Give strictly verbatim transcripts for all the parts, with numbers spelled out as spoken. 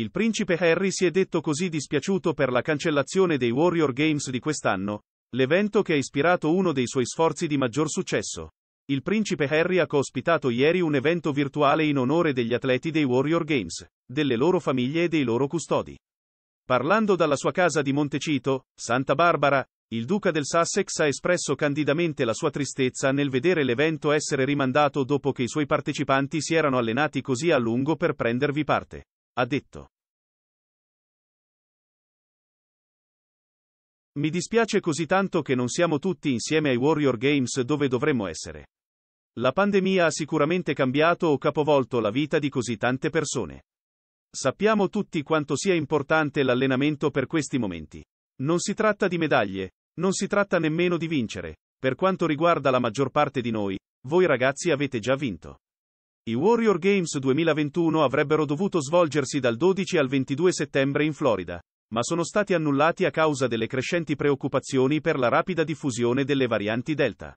Il principe Harry si è detto così dispiaciuto per la cancellazione dei Warrior Games di quest'anno, l'evento che ha ispirato uno dei suoi sforzi di maggior successo. Il principe Harry ha ospitato ieri un evento virtuale in onore degli atleti dei Warrior Games, delle loro famiglie e dei loro custodi. Parlando dalla sua casa di Montecito, Santa Barbara, il duca del Sussex ha espresso candidamente la sua tristezza nel vedere l'evento essere rimandato dopo che i suoi partecipanti si erano allenati così a lungo per prendervi parte. Ha detto: "Mi dispiace così tanto che non siamo tutti insieme ai Warrior Games dove dovremmo essere. La pandemia ha sicuramente cambiato o capovolto la vita di così tante persone. Sappiamo tutti quanto sia importante l'allenamento per questi momenti. Non si tratta di medaglie. Non si tratta nemmeno di vincere. Per quanto riguarda la maggior parte di noi, voi ragazzi avete già vinto." I Warrior Games duemilaventuno avrebbero dovuto svolgersi dal dodici al ventidue settembre in Florida, ma sono stati annullati a causa delle crescenti preoccupazioni per la rapida diffusione delle varianti Delta.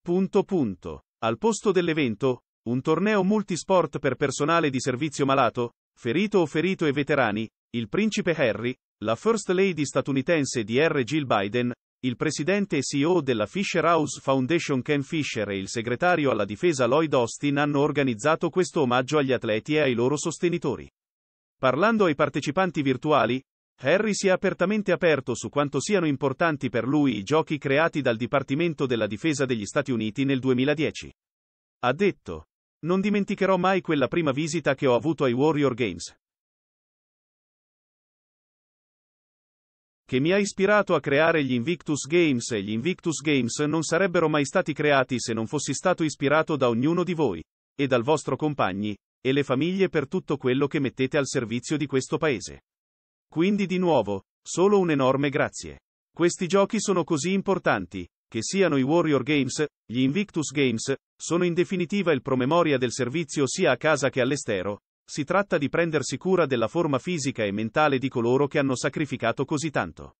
Punto punto. Al posto dell'evento, un torneo multisport per personale di servizio malato, ferito o ferito e veterani, il principe Harry, la First Lady statunitense D R Jill Biden, il presidente e C E O della Fisher House Foundation Ken Fisher e il segretario alla difesa Lloyd Austin hanno organizzato questo omaggio agli atleti e ai loro sostenitori. Parlando ai partecipanti virtuali, Harry si è apertamente aperto su quanto siano importanti per lui i giochi creati dal Dipartimento della Difesa degli Stati Uniti nel duemiladieci. Ha detto: "Non dimenticherò mai quella prima visita che ho avuto ai Warrior Games, che mi ha ispirato a creare gli Invictus Games, e gli Invictus Games non sarebbero mai stati creati se non fossi stato ispirato da ognuno di voi, e dal vostro compagni, e le famiglie per tutto quello che mettete al servizio di questo paese. Quindi di nuovo, solo un enorme grazie. Questi giochi sono così importanti, che siano i Warrior Games, gli Invictus Games, sono in definitiva il promemoria del servizio sia a casa che all'estero. Si tratta di prendersi cura della forma fisica e mentale di coloro che hanno sacrificato così tanto."